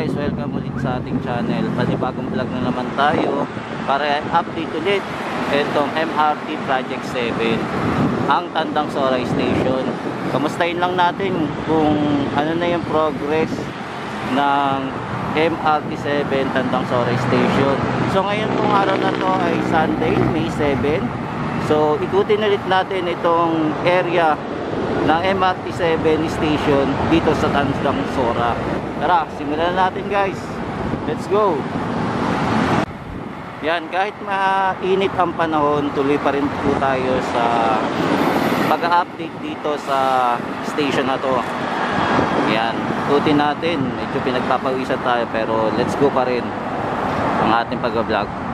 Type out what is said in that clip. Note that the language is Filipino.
guys, welcome ulit sa ating channel. Panibagong vlog na naman tayo para update ulit itong MRT Project 7, ang Tandang Sora Station. Kamustahin lang natin kung ano na yung progress ng MRT 7 Tandang Sora Station. So ngayon pong araw na to ay Sunday, May 7. So ikutin ulit natin itong area ng MRT 7 station dito sa Tandang Sora. Tara, simulan natin guys. Let's go. Yan, kahit mainit ang panahon, tuloy pa rin po tayo sa pag-update dito sa station na to. Yan, tutin natin. Medyo pinagpapawisan tayo pero let's go pa rin ang ating pag-vlog.